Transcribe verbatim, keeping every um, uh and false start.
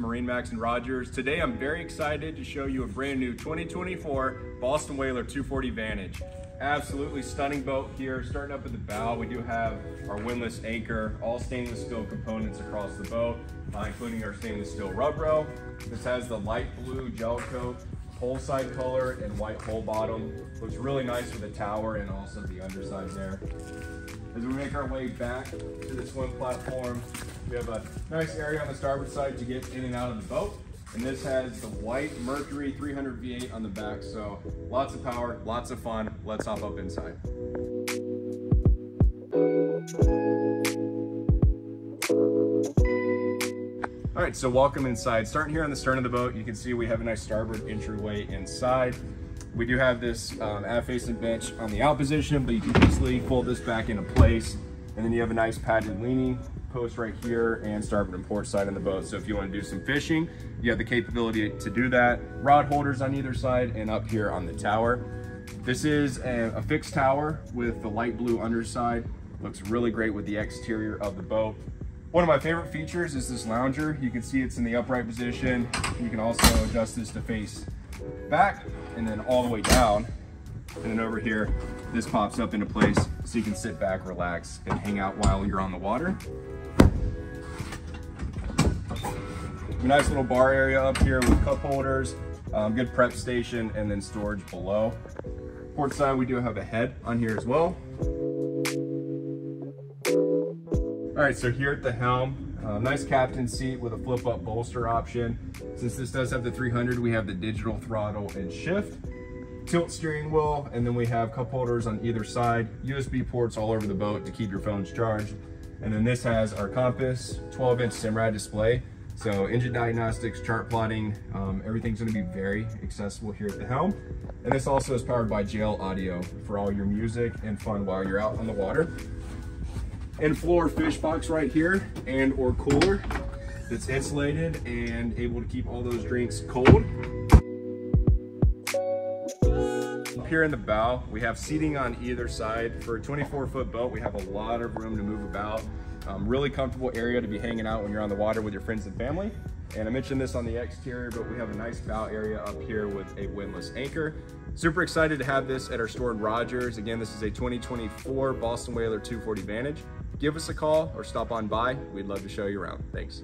MarineMax and Rogers. Today I'm very excited to show you a brand new twenty twenty-four Boston Whaler two forty Vantage. Absolutely stunning boat here. Starting up at the bow, we do have our windlass anchor, all stainless steel components across the boat, uh, including our stainless steel rub row. This has the light blue gel coat, whole side color, and white hull bottom. Looks really nice with the tower and also the underside there. As we make our way back to the swim platform, we have a nice area on the starboard side to get in and out of the boat. And this has the white Mercury three hundred V eight on the back. So lots of power, lots of fun. Let's hop up inside. All right, so welcome inside. Starting here on the stern of the boat, you can see we have a nice starboard entryway inside. We do have this um, aft-facing bench on the out position, but you can easily fold this back into place. And then you have a nice padded leaning post right here and starboard and port side on the boat. So if you want to do some fishing, you have the capability to do that. Rod holders on either side and up here on the tower. This is a, a fixed tower with the light blue underside. Looks really great with the exterior of the boat. One of my favorite features is this lounger. You can see it's in the upright position. You can also adjust this to face back and then all the way down. And then over here, this pops up into place so you can sit back, relax, and hang out while you're on the water. A nice little bar area up here with cup holders, um, good prep station, and then storage below. Port side, we do have a head on here as well. All right, so here at the helm, uh, nice captain seat with a flip-up bolster option. Since this does have the three hundred, we have the digital throttle and shift, tilt steering wheel, and then we have cup holders on either side, U S B ports all over the boat to keep your phones charged. And then this has our compass, twelve inch Simrad display. So engine diagnostics, chart plotting, um, everything's gonna be very accessible here at the helm. And this also is powered by J L Audio for all your music and fun while you're out on the water. And floor fish box right here and or cooler that's insulated and able to keep all those drinks cold. Here in the bow, we have seating on either side. For a twenty-four foot boat, we have a lot of room to move about. Um, really comfortable area to be hanging out when you're on the water with your friends and family. And I mentioned this on the exterior, but we have a nice bow area up here with a windlass anchor. Super excited to have this at our store in Rogers. Again, this is a twenty twenty-four Boston Whaler two forty Vantage. Give us a call or stop on by. We'd love to show you around. Thanks.